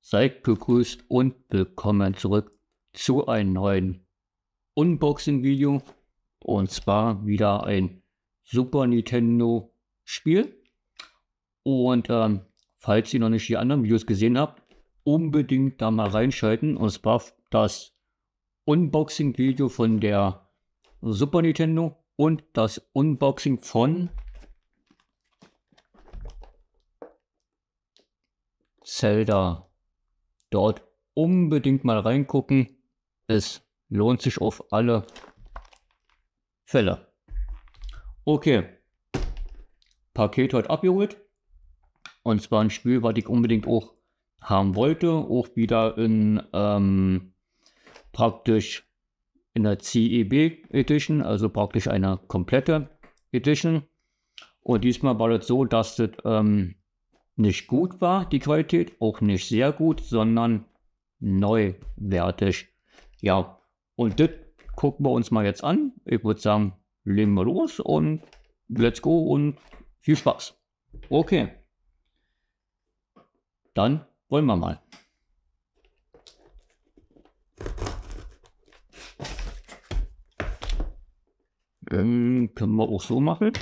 Seid begrüßt und willkommen zurück zu einem neuen Unboxing-Video. Und zwar wieder ein Super Nintendo Spiel. Und falls ihr noch nicht die anderen Videos gesehen habt, unbedingt da mal reinschalten. Und zwar das Unboxing-Video von der Super Nintendo und das Unboxing von Zelda. Dort unbedingt mal reingucken. Es lohnt sich auf alle Fälle. Okay. Paket heute abgeholt. Und zwar ein Spiel, was ich unbedingt auch haben wollte. Auch wieder in praktisch in der CEB Edition. Also praktisch eine komplette Edition. Und diesmal war das so, dass das nicht gut war, die Qualität, auch nicht sehr gut, sondern neuwertig. Ja, und das gucken wir uns mal jetzt an. Ich würde sagen, legen wir los und let's go und viel Spaß. Okay, dann wollen wir mal. Können wir auch so machen.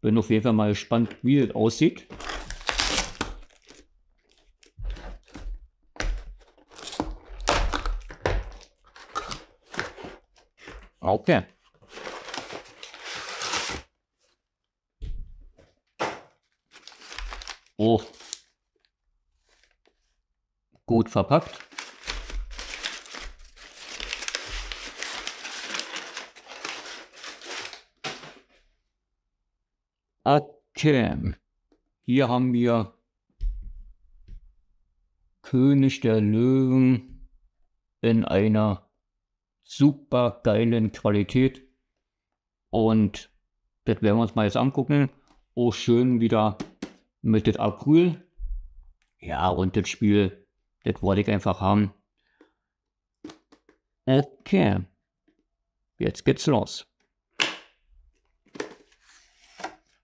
Bin auf jeden Fall mal gespannt, wie es aussieht. Okay. Oh. Gut verpackt. Okay, hier haben wir König der Löwen in einer super geilen Qualität und das werden wir uns mal jetzt angucken. Oh, schön wieder mit dem Acryl. Ja, und das Spiel, das wollte ich einfach haben. Okay, jetzt geht's los.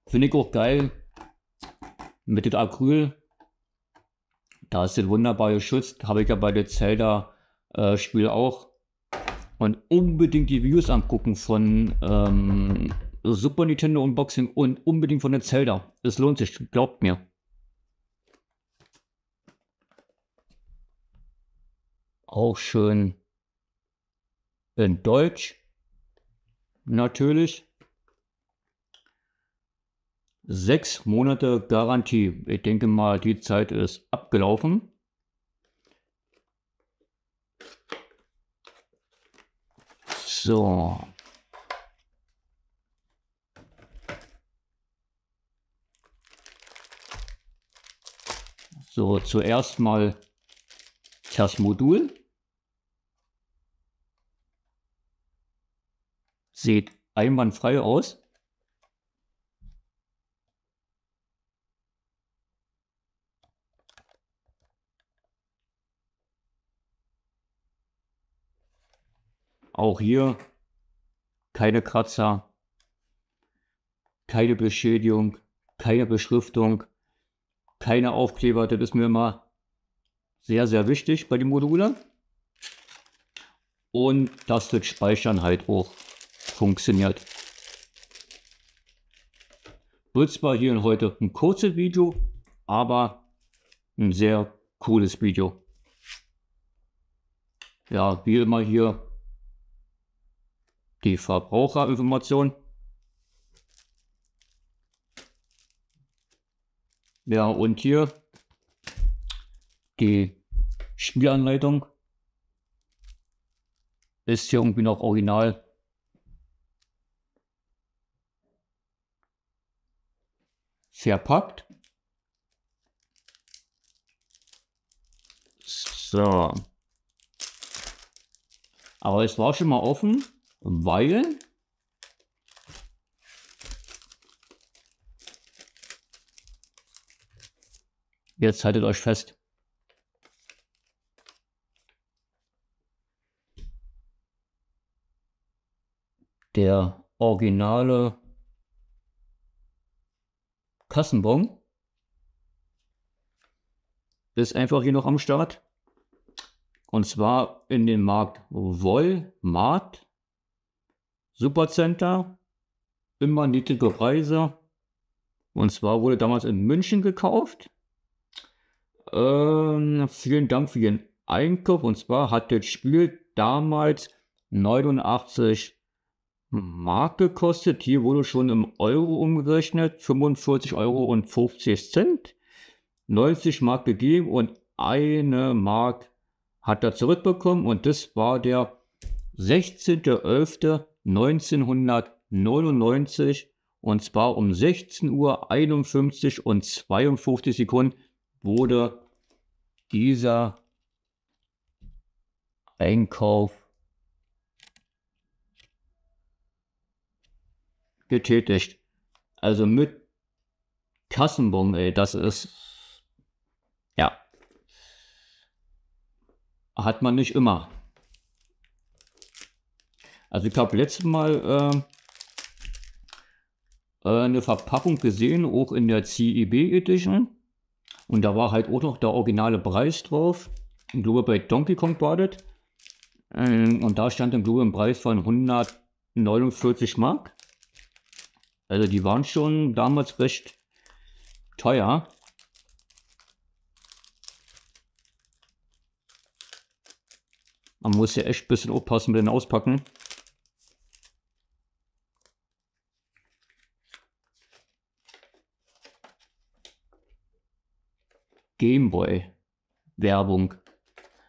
Finde ich auch geil mit dem Acryl. Da ist das wunderbar geschützt. Habe ich ja bei der Zelda-Spiel auch. Und unbedingt die Videos angucken von Super Nintendo Unboxing und unbedingt von der Zelda. Es lohnt sich, glaubt mir. Auch schön in Deutsch. Natürlich. 6 Monate Garantie. Ich denke mal, die Zeit ist abgelaufen. So. So, zuerst mal das Modul. Sieht einwandfrei aus. Auch hier keine Kratzer, keine Beschädigung, keine Beschriftung, keine Aufkleber. Das ist mir immer sehr, sehr wichtig bei den Modulen. Und dass das Speichern halt auch funktioniert. Wird zwar hier heute ein kurzes Video, aber ein sehr cooles Video. Ja, wie immer hier. Die Verbraucherinformation. Ja, und hier die Spielanleitung ist hier irgendwie noch original. Verpackt. So. Aber es war schon mal offen. Weil jetzt haltet euch fest. der originale Kassenbon. Ist einfach hier noch am Start. Und zwar in den Markt Walmart, Supercenter, immer niedrige Preise. Und zwar wurde damals in München gekauft. Vielen Dank für Ihren Einkauf. Und zwar hat das Spiel damals 89 Mark gekostet. Hier wurde schon im Euro umgerechnet, 45,50 €. 90 Mark gegeben und 1 Mark hat er zurückbekommen. Und das war der 16.11.1999. Und zwar um 16:51:52 wurde dieser Einkauf getätigt. Also mit Kassenbon, ey, das ist, ja, hat man nicht immer. Also ich habe letztes Mal eine Verpackung gesehen, auch in der CIB Edition. Und da war halt auch noch der originale Preis drauf. Ich glaube, bei Donkey Kong war das. Und da stand im Global ein Preis von 149 Mark. Also die waren schon damals recht teuer. Man muss ja echt ein bisschen aufpassen mit dem Auspacken. Gameboy Werbung.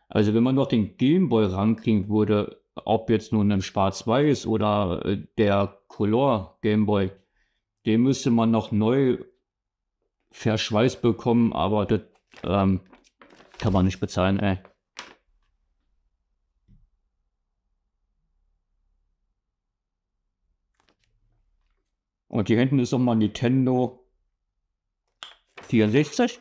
Also wenn man noch den Gameboy rankriegen würde, ob jetzt nun ein Schwarz-Weiß oder der Color Gameboy, den müsste man noch neu verschweißt bekommen, aber das kann man nicht bezahlen, ey. Und hier hinten ist nochmal Nintendo 64.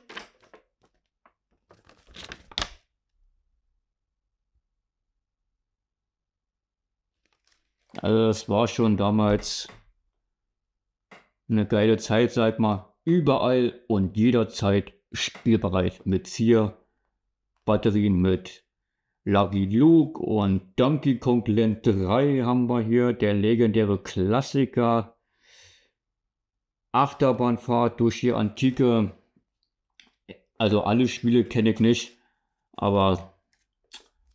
Also das war schon damals eine geile Zeit, sag mal, überall und jederzeit spielbereit. Mit 4 Batterien, mit Lucky Luke und Donkey Kong Land 3 haben wir hier, der legendäre Klassiker. Achterbahnfahrt durch die Antike. Also alle Spiele kenne ich nicht, aber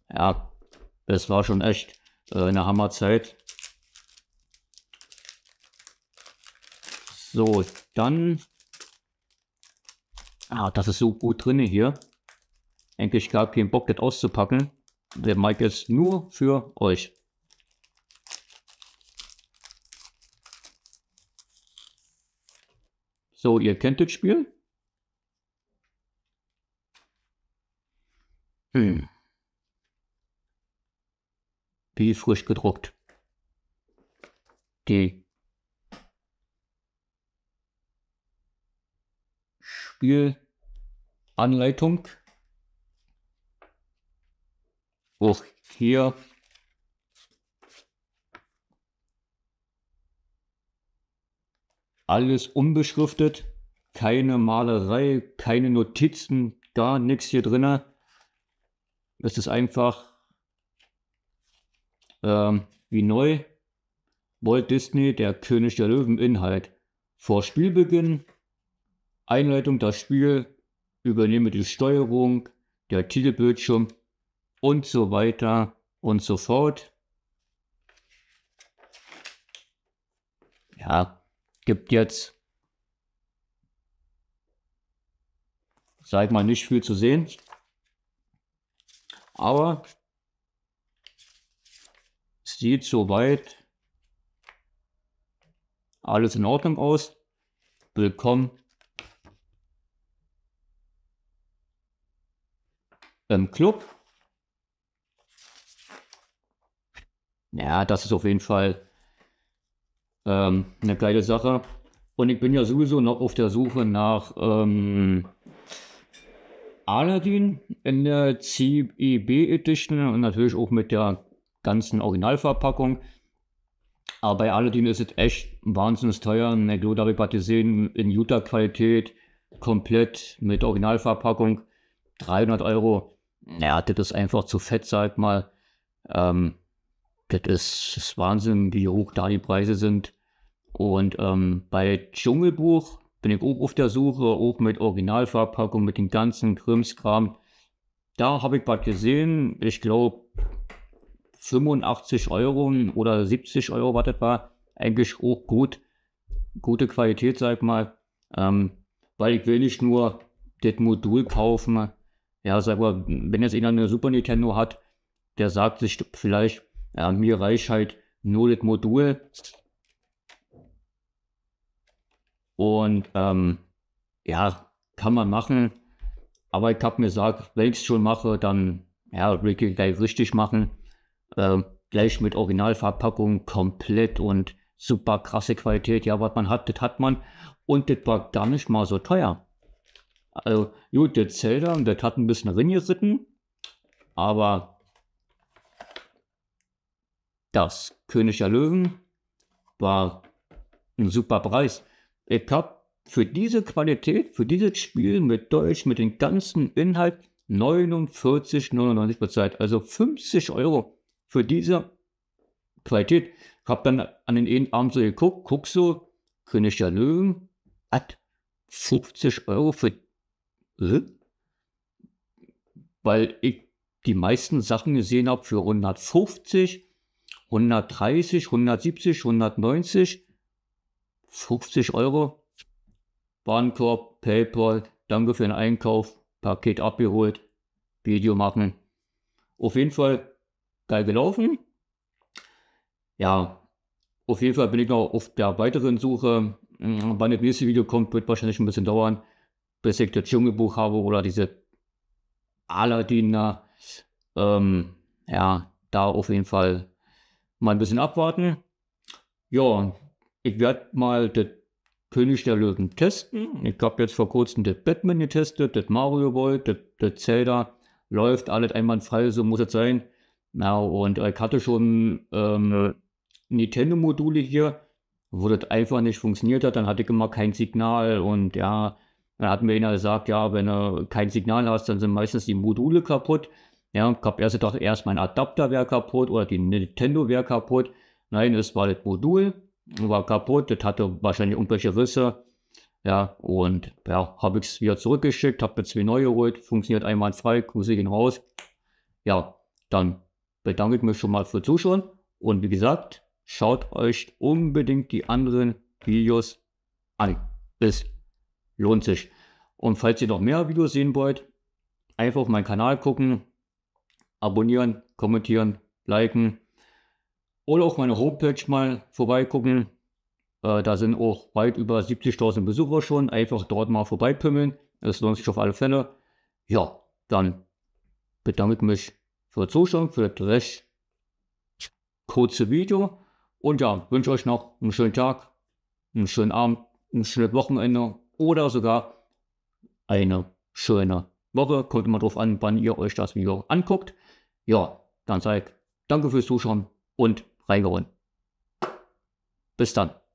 ja, es war schon echt eine Hammerzeit. So, dann, das ist so gut drin hier. Eigentlich gar keinen Bock, das auszupacken. Der Mike ist nur für euch. So, ihr kennt das Spiel? Wie frisch gedruckt. Die Spielanleitung. Auch hier alles unbeschriftet, keine Malerei, keine Notizen, gar nichts hier drin. Das ist einfach wie neu. Walt Disney, der König der Löwen, Inhalt. Vor Spielbeginn Einleitung, das Spiel, übernehme die Steuerung, der Titelbildschirm und so weiter und so fort. Ja, gibt jetzt, sag mal, nicht viel zu sehen, aber sieht soweit alles in Ordnung aus. Willkommen im Club. Ja, das ist auf jeden Fall eine geile Sache. Und ich bin ja sowieso noch auf der Suche nach Aladdin in der CIB Edition und natürlich auch mit der ganzen Originalverpackung. Aber bei Aladdin ist es echt wahnsinnig teuer. Und ich glaube, da habe ich gerade gesehen, in Jutta-Qualität, komplett mit Originalverpackung, 300 Euro. Ja, das ist einfach zu fett, sag mal. Das ist Wahnsinn, wie hoch da die Preise sind. Und bei Dschungelbuch bin ich auch auf der Suche, auch mit Originalverpackung, mit dem ganzen Krimskram. Da habe ich was gesehen, ich glaube 85 Euro oder 70 Euro, was das war. Eigentlich auch gut, gute Qualität, sag mal. Weil ich will nicht nur das Modul kaufen. Ja, sag mal, wenn jetzt einer eine Super Nintendo hat, der sagt sich vielleicht, ja, mir reicht halt nur das Modul. Und ja, kann man machen. Aber ich habe mir gesagt, wenn ich es schon mache, dann ja, will ich gleich richtig machen. Gleich mit Originalverpackung komplett und super krasse Qualität. Ja, was man hat, das hat man. Und das war gar nicht mal so teuer. Also gut, der Zelda, das hat ein bisschen reingeritten. Aber das König der Löwen war ein super Preis. Ich habe für diese Qualität, für dieses Spiel mit Deutsch, mit dem ganzen Inhalt 49,99 € bezahlt. Also 50 Euro für diese Qualität. Ich habe dann an den einen Abend so geguckt, guck so, König der Löwen hat 50 Euro für... Weil ich die meisten Sachen gesehen habe für 150, 130, 170, 190, 50 Euro. Warenkorb, PayPal, danke für den Einkauf, Paket abgeholt, Video machen. Auf jeden Fall geil gelaufen. Ja, auf jeden Fall bin ich noch auf der weiteren Suche. Wann das nächste Video kommt, wird wahrscheinlich ein bisschen dauern, bis ich das Dschungelbuch habe oder diese Aladdin. Ja, da auf jeden Fall mal ein bisschen abwarten. Ja, ich werde mal das König der Löwen testen. Ich habe jetzt vor kurzem das Batman getestet, das Mario World, das Zelda. Läuft alles einwandfrei, so muss es sein. Na, und ich hatte schon Nintendo-Module hier, wo das einfach nicht funktioniert hat. Dann hatte ich immer kein Signal und ja, dann hat mir einer gesagt, ja, wenn du kein Signal hast, dann sind meistens die Module kaputt. Ja, ich habe erst gedacht, erst mein Adapter wäre kaputt oder die Nintendo wäre kaputt. Nein, es war das Modul. War kaputt, das hatte wahrscheinlich irgendwelche Risse. Ja, und ja, habe ich es wieder zurückgeschickt, habe mir 2 neue geholt, funktioniert einwandfrei, grüße ich ihn raus. Ja, dann bedanke ich mich schon mal für Zuschauen und wie gesagt, schaut euch unbedingt die anderen Videos an. Es lohnt sich. Und falls ihr noch mehr Videos sehen wollt, einfach auf meinen Kanal gucken, abonnieren, kommentieren, liken. Oder auf meine Homepage mal vorbeigucken. Da sind auch weit über 70.000 Besucher schon. Einfach dort mal vorbeipümmeln. Es lohnt sich auf alle Fälle. Ja, dann bedanke ich mich für das Zuschauen, für das recht kurze Video. Und ja, wünsche euch noch einen schönen Tag, einen schönen Abend, ein schönes Wochenende oder sogar eine schöne Woche. Kommt immer drauf an, wann ihr euch das Video anguckt. Ja, dann sage ich danke fürs Zuschauen und reingehauen. Bis dann.